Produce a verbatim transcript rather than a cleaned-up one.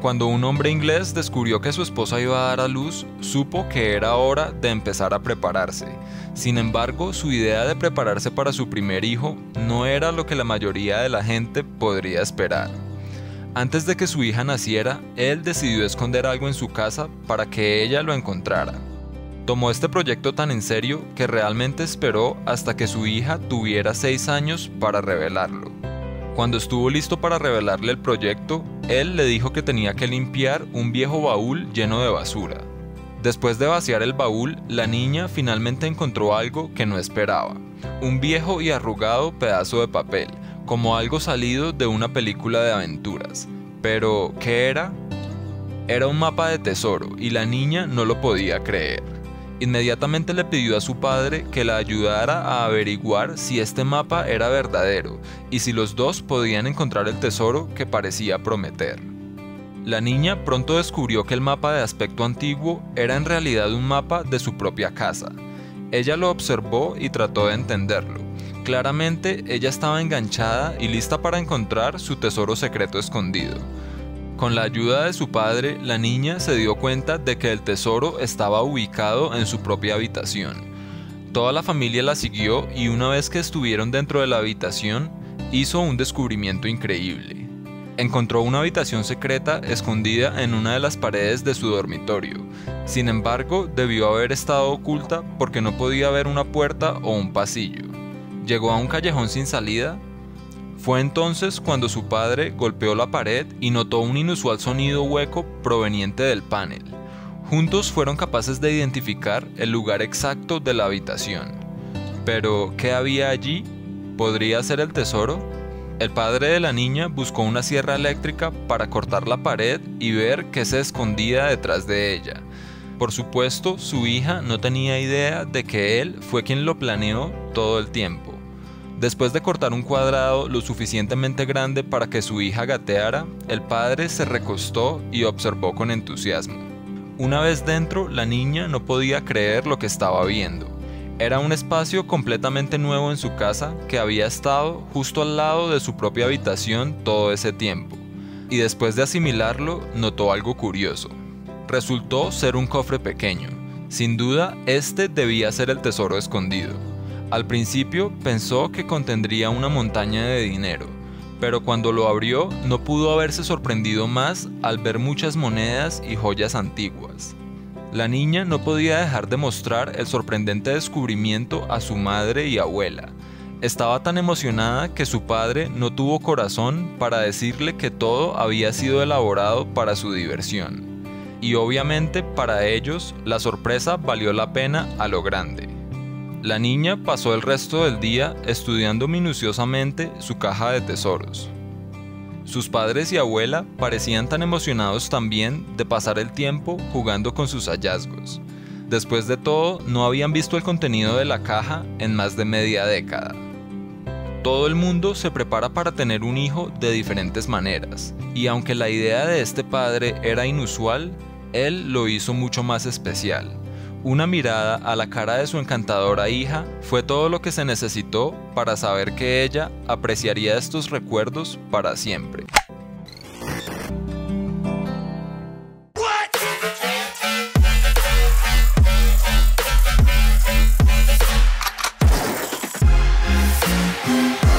Cuando un hombre inglés descubrió que su esposa iba a dar a luz, supo que era hora de empezar a prepararse. Sin embargo, su idea de prepararse para su primer hijo no era lo que la mayoría de la gente podría esperar. Antes de que su hija naciera, él decidió esconder algo en su casa para que ella lo encontrara. Tomó este proyecto tan en serio que realmente esperó hasta que su hija tuviera seis años para revelarlo. Cuando estuvo listo para revelarle el proyecto, él le dijo que tenía que limpiar un viejo baúl lleno de basura. Después de vaciar el baúl, la niña finalmente encontró algo que no esperaba: un viejo y arrugado pedazo de papel, como algo salido de una película de aventuras. Pero, ¿qué era? Era un mapa de tesoro y la niña no lo podía creer. Inmediatamente le pidió a su padre que la ayudara a averiguar si este mapa era verdadero y si los dos podían encontrar el tesoro que parecía prometer. La niña pronto descubrió que el mapa de aspecto antiguo era en realidad un mapa de su propia casa. Ella lo observó y trató de entenderlo. Claramente, ella estaba enganchada y lista para encontrar su tesoro secreto escondido. Con la ayuda de su padre, la niña se dio cuenta de que el tesoro estaba ubicado en su propia habitación. Toda la familia la siguió y una vez que estuvieron dentro de la habitación, hizo un descubrimiento increíble. Encontró una habitación secreta escondida en una de las paredes de su dormitorio. Sin embargo, debió haber estado oculta porque no podía haber una puerta o un pasillo. Llegó a un callejón sin salida. Fue entonces cuando su padre golpeó la pared y notó un inusual sonido hueco proveniente del panel. Juntos fueron capaces de identificar el lugar exacto de la habitación. Pero, ¿qué había allí? ¿Podría ser el tesoro? El padre de la niña buscó una sierra eléctrica para cortar la pared y ver qué se escondía detrás de ella. Por supuesto, su hija no tenía idea de que él fue quien lo planeó todo el tiempo. Después de cortar un cuadrado lo suficientemente grande para que su hija gateara, el padre se recostó y observó con entusiasmo. Una vez dentro, la niña no podía creer lo que estaba viendo. Era un espacio completamente nuevo en su casa que había estado justo al lado de su propia habitación todo ese tiempo. Y después de asimilarlo, notó algo curioso. Resultó ser un cofre pequeño. Sin duda, este debía ser el tesoro escondido. Al principio pensó que contendría una montaña de dinero, pero cuando lo abrió no pudo haberse sorprendido más al ver muchas monedas y joyas antiguas. La niña no podía dejar de mostrar el sorprendente descubrimiento a su madre y abuela. Estaba tan emocionada que su padre no tuvo corazón para decirle que todo había sido elaborado para su diversión. Y obviamente para ellos la sorpresa valió la pena a lo grande. La niña pasó el resto del día estudiando minuciosamente su caja de tesoros. Sus padres y abuela parecían tan emocionados también de pasar el tiempo jugando con sus hallazgos. Después de todo, no habían visto el contenido de la caja en más de media década. Todo el mundo se prepara para tener un hijo de diferentes maneras, y aunque la idea de este padre era inusual, él lo hizo mucho más especial. Una mirada a la cara de su encantadora hija fue todo lo que se necesitó para saber que ella apreciaría estos recuerdos para siempre. ¿Qué?